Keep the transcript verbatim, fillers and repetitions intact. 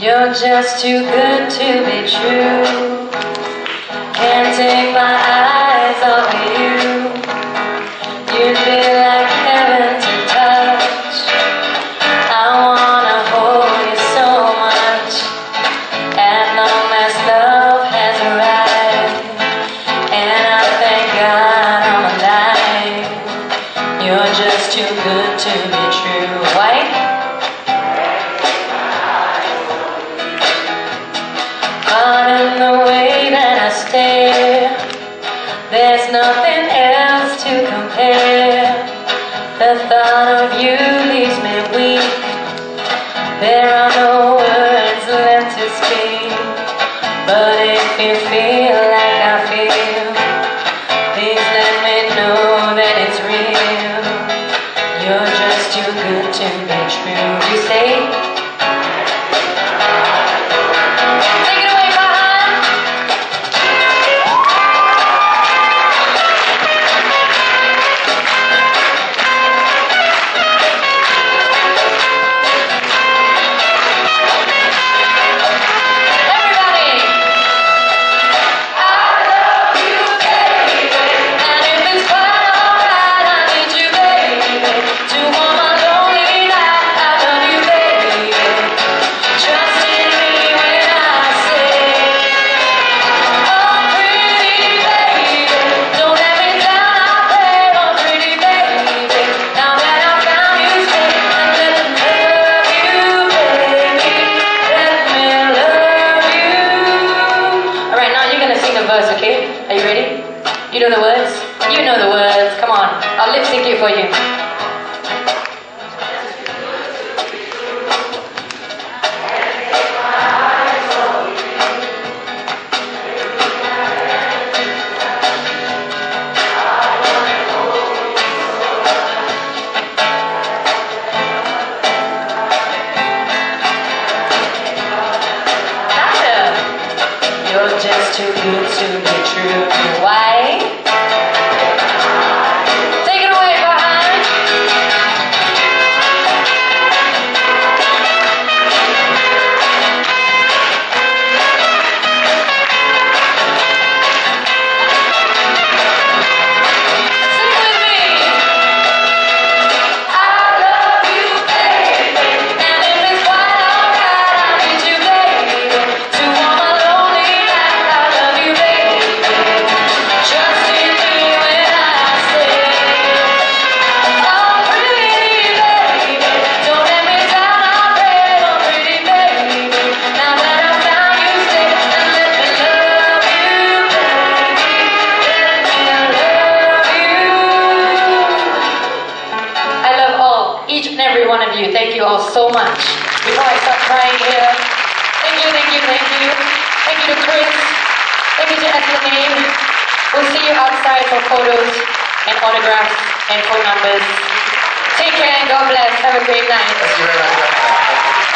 You're just too good to be true. Can't take my eyes off of you. You'd be like heaven to touch. I wanna hold you so much. And long as love has arrived, and I thank God I'm alive. You're just too good to be true. Why? There's nothing else to compare. The thought of you leaves me weak. There are no words left to speak. But if you feel like I feel, please let me know that it's real. You're just too good to be true. You say? Okay, are you ready? You know the words? You know the words. Come on, I'll lip sync it for you. Too good to be true. Why? Take it away, behind. Sing with me. I love you, baby. And if it's quite alright, I need you, baby. To warm my lonely night. One of you. Thank you all so much. Before I start crying here, thank you, thank you, thank you. Thank you to Chris. Thank you to Anthony. We'll see you outside for photos and autographs and phone numbers. Take care and God bless. Have a great night. Thank you very much.